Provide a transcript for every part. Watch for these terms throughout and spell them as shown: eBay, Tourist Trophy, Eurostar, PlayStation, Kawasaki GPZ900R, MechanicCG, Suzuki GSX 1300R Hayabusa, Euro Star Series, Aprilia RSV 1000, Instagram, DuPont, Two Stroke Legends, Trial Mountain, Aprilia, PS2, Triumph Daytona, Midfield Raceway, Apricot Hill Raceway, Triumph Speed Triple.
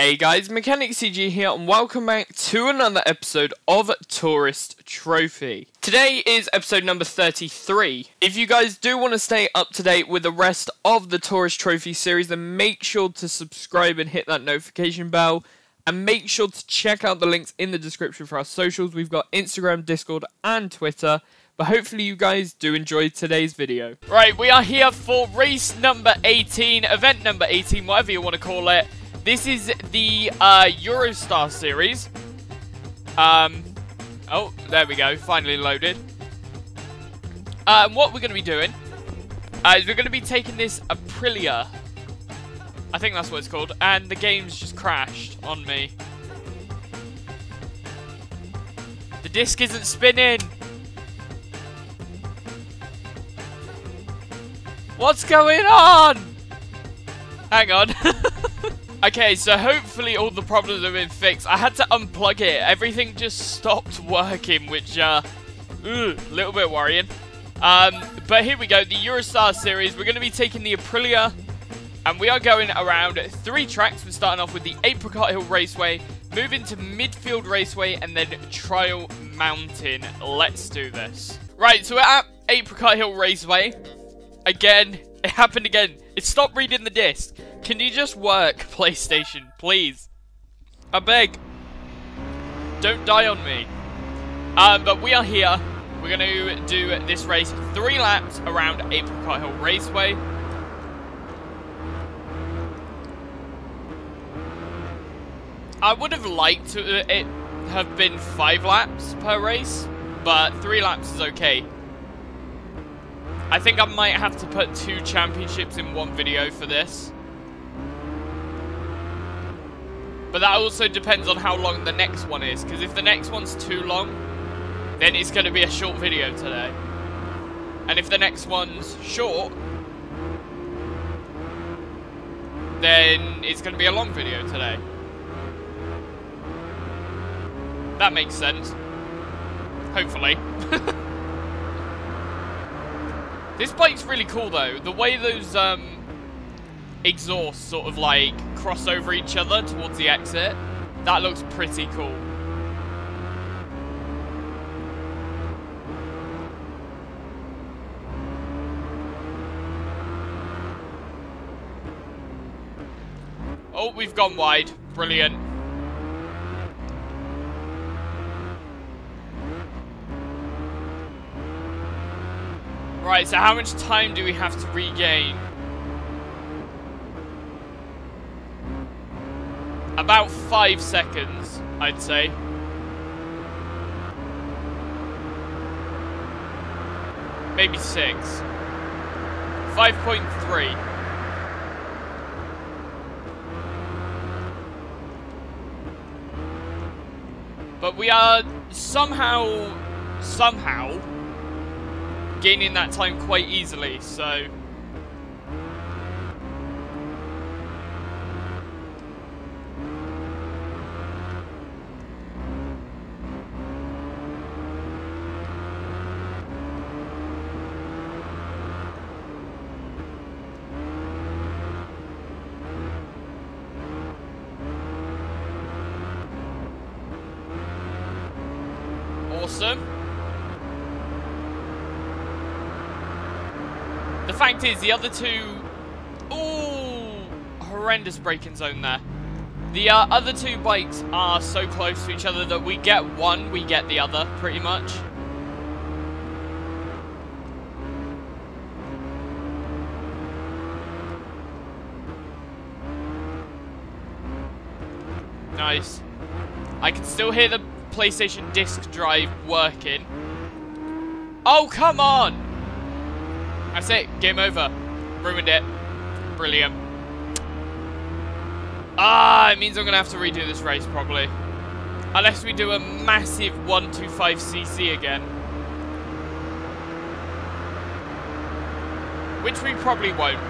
Hey guys, MechanicCG here and welcome back to another episode of Tourist Trophy. Today is episode number 33. If you guys do want to stay up to date with the rest of the Tourist Trophy series, then make sure to subscribe and hit that notification bell. And make sure to check out the links in the description for our socials. We've got Instagram, Discord and Twitter. But hopefully you guys do enjoy today's video. Right, we are here for race number 18, event number 18, whatever you want to call it. This is the Eurostar series. Oh, there we go, finally loaded. And what we're going to be doing is we're going to be taking this Aprilia. I think that's what it's called. And the game's just crashed on me. The disc isn't spinning. What's going on? Hang on. Okay, so hopefully all the problems have been fixed. I had to unplug it. Everything just stopped working, which, a little bit worrying. But here we go, the Eurostar series. We're going to be taking the Aprilia, and we are going around three tracks. We're starting off with the Apricot Hill Raceway, moving to Midfield Raceway, and then Trial Mountain. Let's do this. Right, so we're at Apricot Hill Raceway. Again, it happened again. It stopped reading the disc. Can you just work, PlayStation, please? I beg. Don't die on me. But we are here. We're going to do this race. 3 laps around Apricot Hill Raceway. I would have liked it have been 5 laps per race, but 3 laps is okay. I think I might have to put 2 championships in one video for this. But that also depends on how long the next one is. Because if the next one's too long, then it's going to be a short video today. And if the next one's short, then it's going to be a long video today. That makes sense. Hopefully. This bike's really cool though, the way those exhausts sort of like cross over each other towards the exit, that looks pretty cool. Oh, we've gone wide, brilliant. Right, so how much time do we have to regain? About 5 seconds, I'd say. Maybe 6. 5.3. But we are somehow gaining that time quite easily, so awesome. The fact is, the other two... Ooh! Horrendous braking zone there. The other two bikes are so close to each other that we get one, we get the other, pretty much. Nice. I can still hear the PlayStation disc drive working. Oh, come on! That's it. Game over. Ruined it. Brilliant. Ah, it means I'm going to have to redo this race, probably. Unless we do a massive 125cc again. Which we probably won't.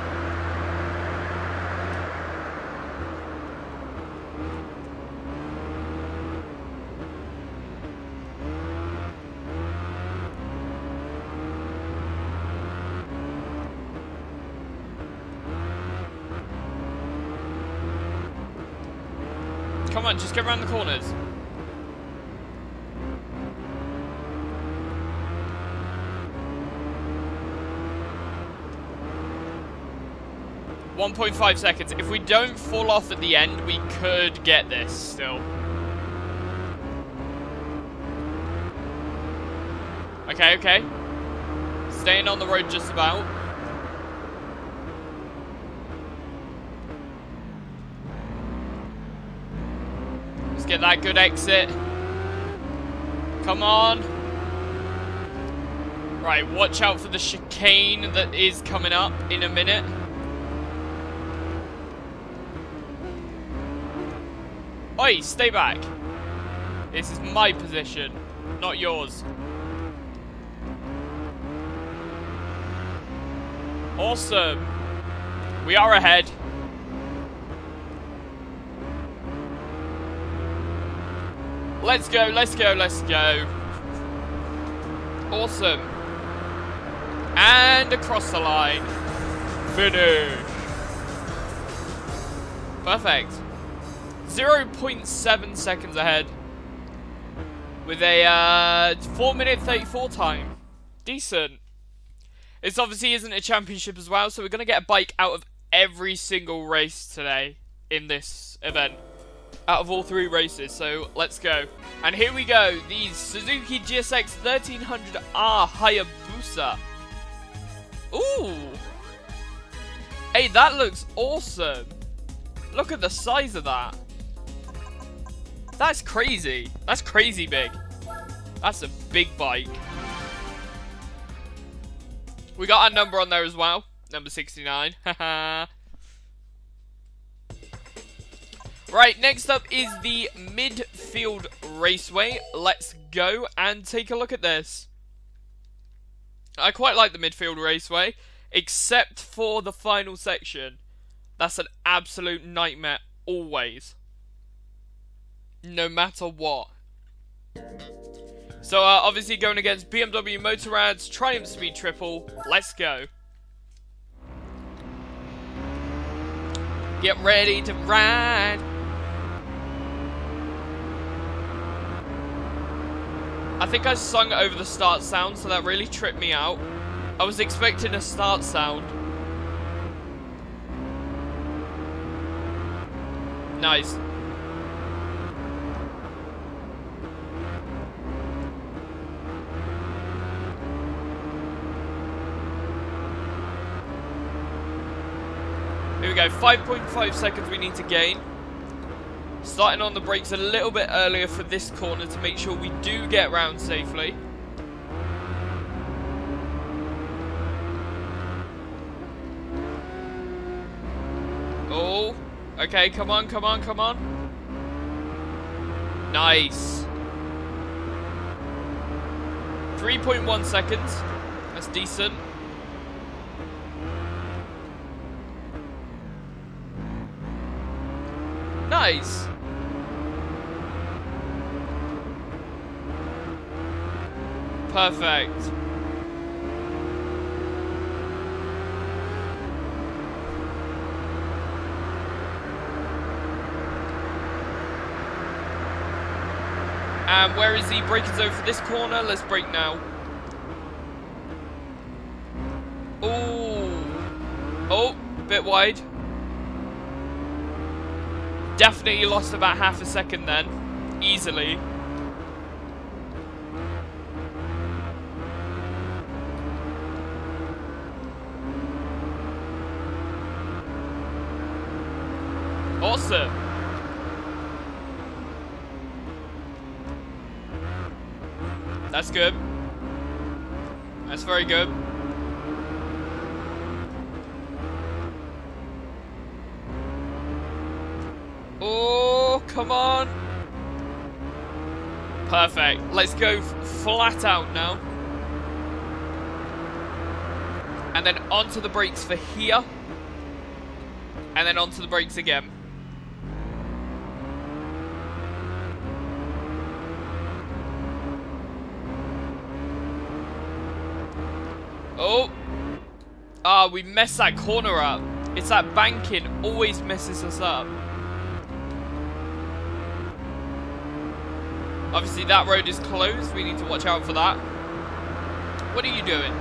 Come on, just get around the corners.1.5 seconds. If we don't fall off at the end, we could get this still. Okay, okay. Staying on the road just about. Let's get that good exit. Come on. Right, watch out for the chicane that is coming up in a minute. Oi, stay back. This is my position, not yours. Awesome. We are ahead. Let's go, let's go, let's go. Awesome. And across the line. Finish. Perfect. 0.7 seconds ahead with a 4:34 time. Decent. This obviously isn't a championship as well, so we're going to get a bike out of every single race today in this event, out of all three races, so let's go. And here we go, the Suzuki GSX 1300R Hayabusa. Ooh! Hey, that looks awesome! Look at the size of that. That's crazy. That's crazy big. That's a big bike. We got our number on there as well. Number 69. Haha. Right, next up is the Midfield Raceway. Let's go and take a look at this. I quite like the Midfield Raceway, except for the final section. That's an absolute nightmare always. No matter what. So obviously going against BMW Motorrad's Triumph Speed Triple. Let's go. Get ready to ride. I think I sung over the start sound, so that really tripped me out. I was expecting a start sound. Nice. Here we go, 5.5 seconds we need to gain. Starting on the brakes a little bit earlier for this corner to make sure we do get round safely. Oh, okay, come on, come on, come on. Nice. 3.1 seconds, that's decent. Nice. Perfect. And where is the braking zone for this corner? Let's brake now. Oh, bit wide. Definitely lost about half a second then, easily. Awesome. That's good. That's very good. Oh, come on. Perfect. Let's go flat out now. And then onto the brakes for here. And then onto the brakes again. Oh. Ah, we messed that corner up. It's that banking always messes us up. Obviously that road is closed, we need to watch out for that. What are you doing?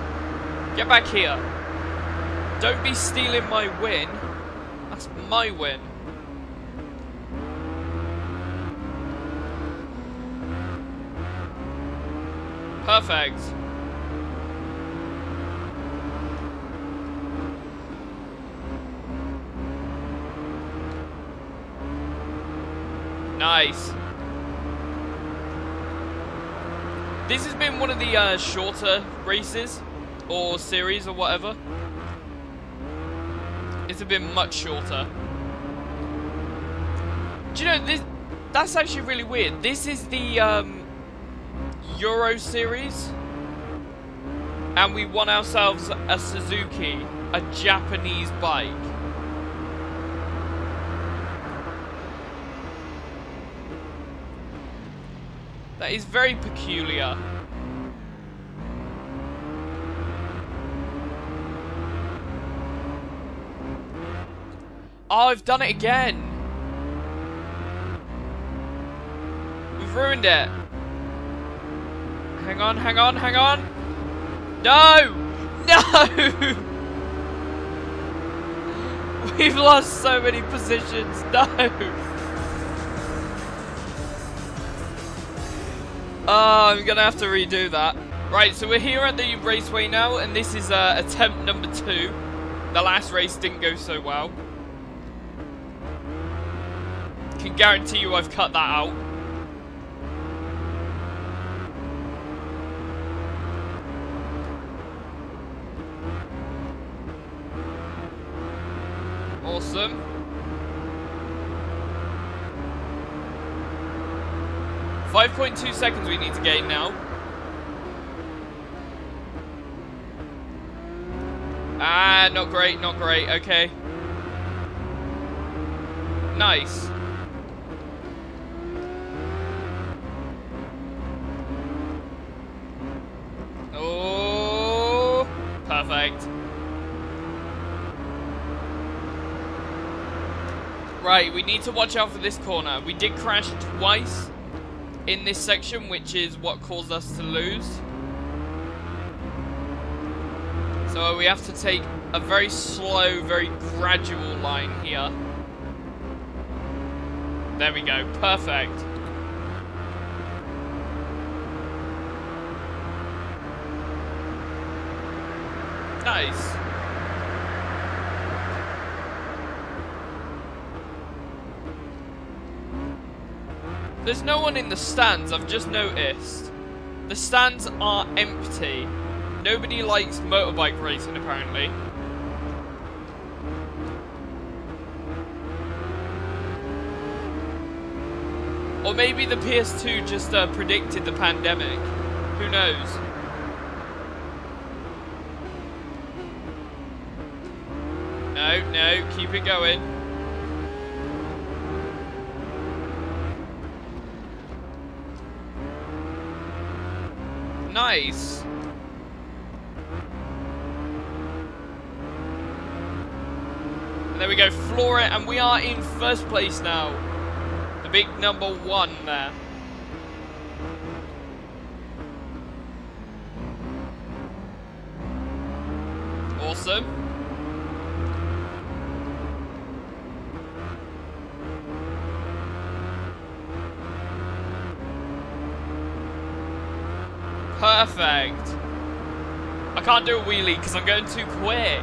Get back here. Don't be stealing my win. That's my win. Perfect. Nice. This has been one of the shorter races or series or whatever. It's been much shorter. Do you know, this, that's actually really weird. This is the Euro series, and we won ourselves a Suzuki, a Japanese bike. That is very peculiar. Oh, I've done it again. We've ruined it. Hang on, hang on, hang on. No! No! We've lost so many positions. No! I'm gonna have to redo that. Right, so we're here at the raceway now, and this is attempt number 2. The last race didn't go so well. Can guarantee you I've cut that out. Awesome. .2 seconds we need to gain now. Ah, not great, not great. Okay. Nice. Oh, perfect. Right, we need to watch out for this corner. We did crash twice in this section, which is what caused us to lose. So we have to take a very slow, very gradual line here. There we go, perfect. Nice. There's no one in the stands, I've just noticed. The stands are empty. Nobody likes motorbike racing, apparently. Or maybe the PS2 just predicted the pandemic. Who knows? No, no, keep it going. Nice. And there we go, floor it, and we are in first place now. The big number 1 there. Awesome. Perfect. I can't do a wheelie because I'm going too quick.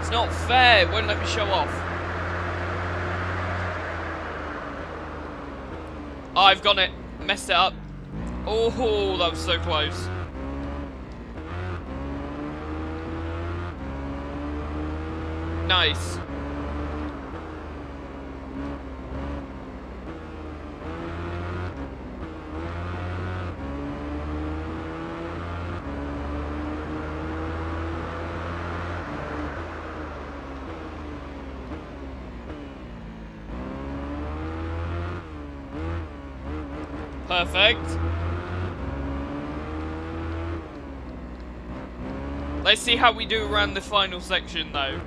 It's not fair, it won't let me show off. Oh, I've got it. Messed it up. Oh, that was so close. Nice. Perfect. Let's see how we do around the final section though.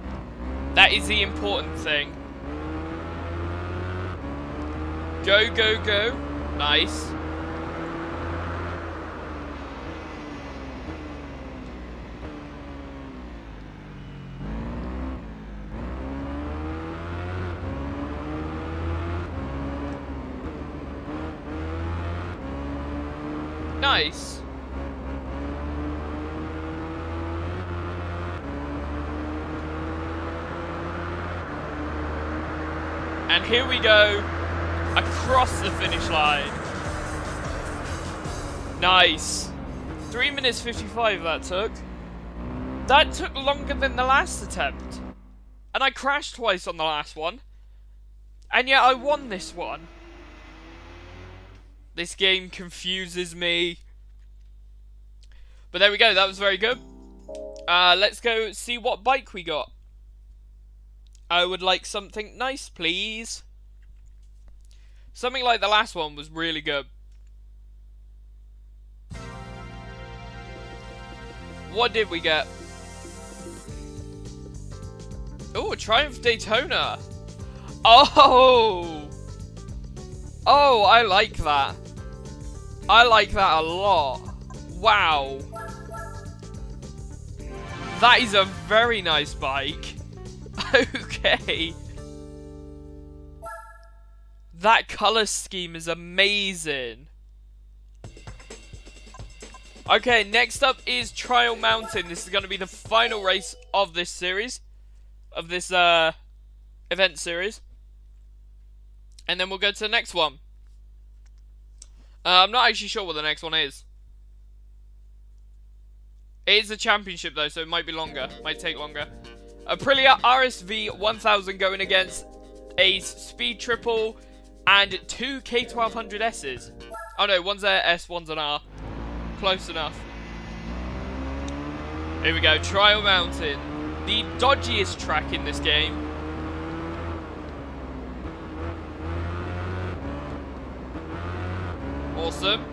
That is the important thing. Go, go, go. Nice. Nice. And here we go across the finish line. Nice. 3 minutes 55 that took. That took longer than the last attempt. And I crashed twice on the last one. And yet I won this one. This game confuses me. But there we go, that was very good. Let's go see what bike we got. I would like something nice, please. Something like the last one was really good. What did we get? Oh, Triumph Daytona. Oh! Oh, I like that. I like that a lot. Wow. That is a very nice bike. Okay. That colour scheme is amazing. Okay, next up is Trial Mountain. This is going to be the final race of this series. Of this event series. And then we'll go to the next one. I'm not actually sure what the next one is. It is a championship though, so it might be longer. Might take longer. Aprilia RSV 1000 going against a Speed Triple and two K1200S's. Oh no, one's a S, one's an R. Close enough. Here we go, Trial Mountain. The dodgiest track in this game. Awesome.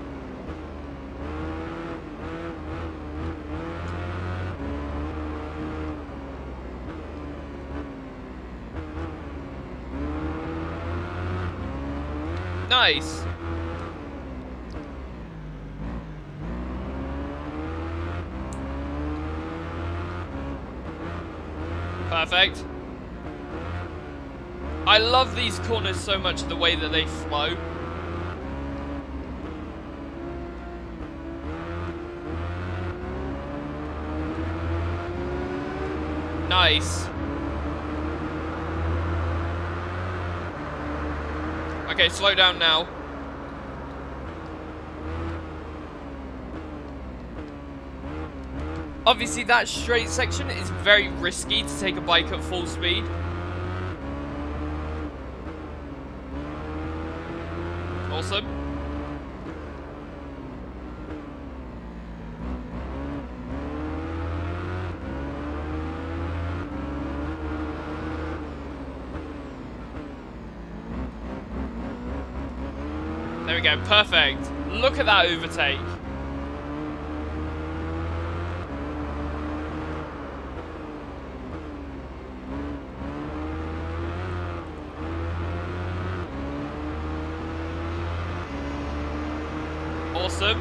Nice. Perfect. I love these corners so much, the way that they flow. Nice. Okay, slow down now. Obviously, that straight section is very risky to take a bike at full speed. Awesome. There we go, perfect. Look at that overtake. Awesome.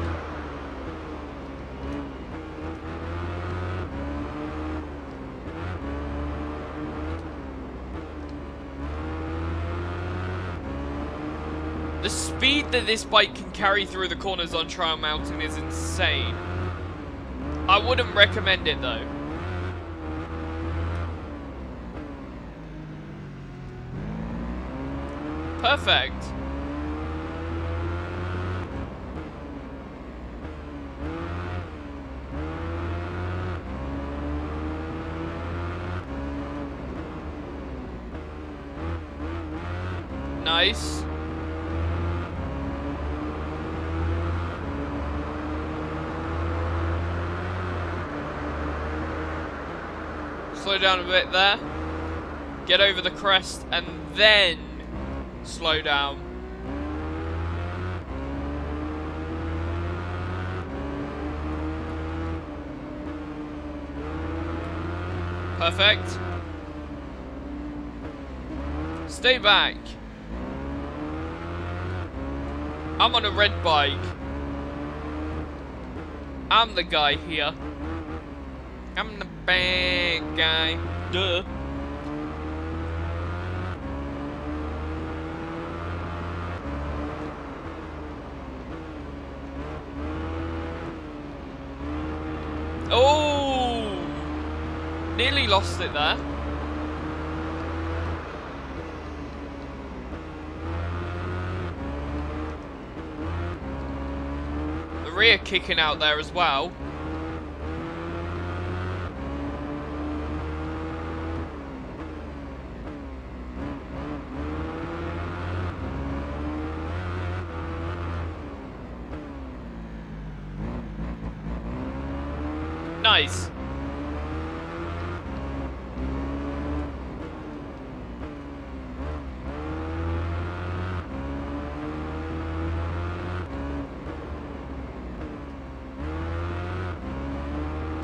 The speed that this bike can carry through the corners on Trial Mountain is insane. I wouldn't recommend it though. Perfect. Nice. Slow down a bit there, get over the crest, and then slow down. Perfect. Stay back. I'm on a red bike. I'm the guy here. I'm the bad guy. Duh. nearly lost it there. The rear kicking out there as well. Nice.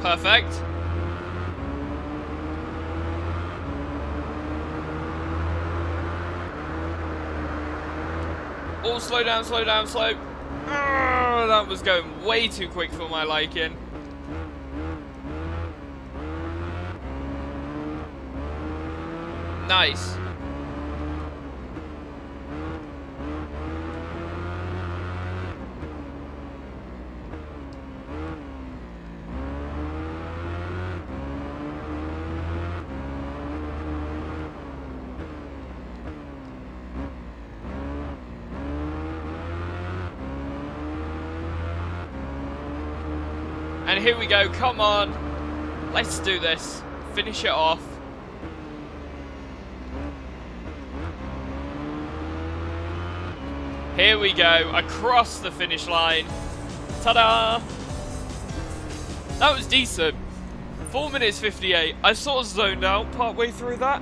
Perfect. Oh, slow down, slow down, slow. Oh, that was going way too quick for my liking. Nice. And here we go, come on, let's do this, finish it off. Here we go, across the finish line. Ta-da! That was decent. 4 minutes 58. I sort of zoned out partway through that,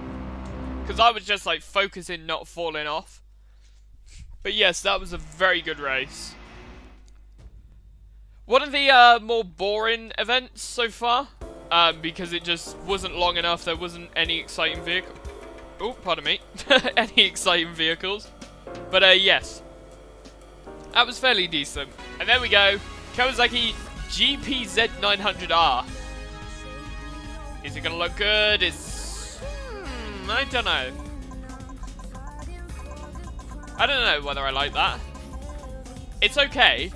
because I was just like focusing, not falling off. But yes, that was a very good race. One of the more boring events so far, because it just wasn't long enough. There wasn't any exciting vehicle. Oh, pardon me. Any exciting vehicles. But yes. That was fairly decent. And there we go. Kawasaki GPZ900R. Is it going to look good? It's... I don't know. I don't know whether I like that. It's okay.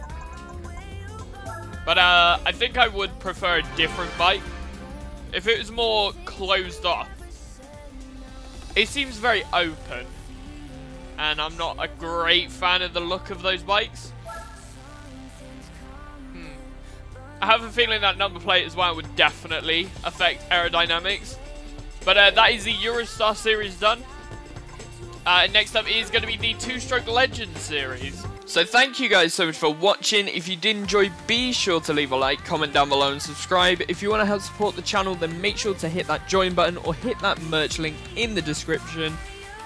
But I think I would prefer a different bike. If it was more closed off. It seems very open. And I'm not a great fan of the look of those bikes. I have a feeling that number plate as well would definitely affect aerodynamics. But that is the Eurostar series done. Next up is going to be the Two Stroke Legends series. So thank you guys so much for watching. If you did enjoy, be sure to leave a like, comment down below and subscribe. If you want to help support the channel, then make sure to hit that join button or hit that merch link in the description.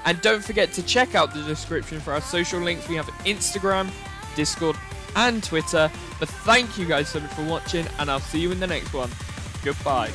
And don't forget to check out the description for our social links. We have Instagram, Discord, and Twitter. But thank you guys so much for watching, and I'll see you in the next one. Goodbye.